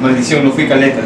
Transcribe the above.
Maldición, no fui caleta.